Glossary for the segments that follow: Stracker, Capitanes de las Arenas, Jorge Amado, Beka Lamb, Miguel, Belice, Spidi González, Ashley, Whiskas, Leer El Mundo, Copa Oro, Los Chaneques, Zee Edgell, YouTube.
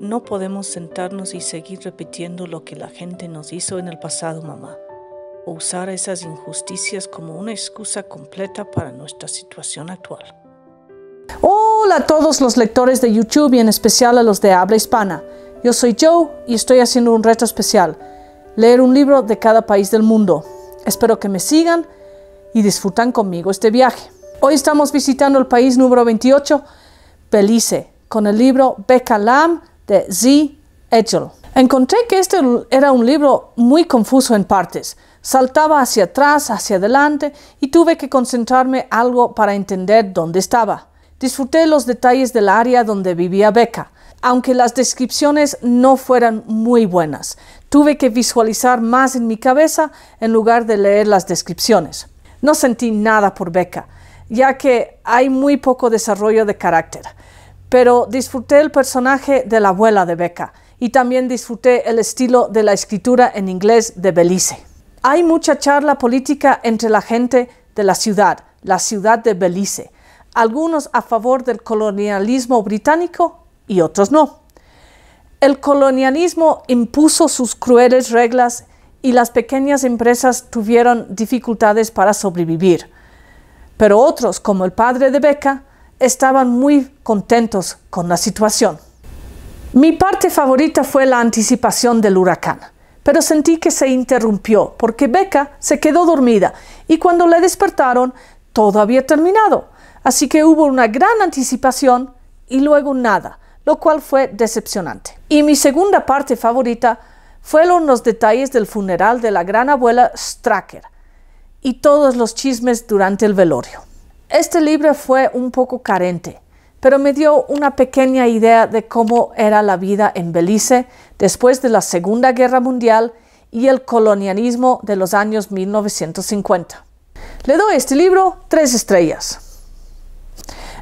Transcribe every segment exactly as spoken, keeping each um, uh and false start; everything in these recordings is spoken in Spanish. No podemos sentarnos y seguir repitiendo lo que la gente nos hizo en el pasado, mamá, o usar esas injusticias como una excusa completa para nuestra situación actual. Hola a todos los lectores de YouTube y en especial a los de habla hispana. Yo soy Joe y estoy haciendo un reto especial, leer un libro de cada país del mundo. Espero que me sigan y disfrutan conmigo este viaje. Hoy estamos visitando el país número veintiocho, Belice, con el libro Beka Lamb de Zee Edgell. Encontré que este era un libro muy confuso en partes. Saltaba hacia atrás, hacia adelante y tuve que concentrarme algo para entender dónde estaba. Disfruté los detalles del área donde vivía Beka, aunque las descripciones no fueran muy buenas. Tuve que visualizar más en mi cabeza en lugar de leer las descripciones. No sentí nada por Beka, ya que hay muy poco desarrollo de carácter. Pero disfruté el personaje de la abuela de Beka y también disfruté el estilo de la escritura en inglés de Belice. Hay mucha charla política entre la gente de la ciudad, la ciudad de Belice. Algunos a favor del colonialismo británico y otros no. El colonialismo impuso sus crueles reglas y las pequeñas empresas tuvieron dificultades para sobrevivir. Pero otros, como el padre de Beka, estaban muy contentos con la situación. Mi parte favorita fue la anticipación del huracán, pero sentí que se interrumpió porque Beka se quedó dormida y cuando la despertaron todo había terminado. Así que hubo una gran anticipación y luego nada, lo cual fue decepcionante. Y mi segunda parte favorita fueron los detalles del funeral de la gran abuela Stracker y todos los chismes durante el velorio. Este libro fue un poco carente, pero me dio una pequeña idea de cómo era la vida en Belice después de la Segunda Guerra Mundial y el colonialismo de los años mil novecientos cincuenta. Le doy a este libro tres estrellas.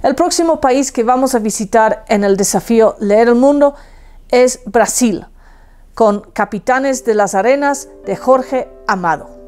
El próximo país que vamos a visitar en el desafío Leer el Mundo es Brasil, con Capitanes de las Arenas de Jorge Amado.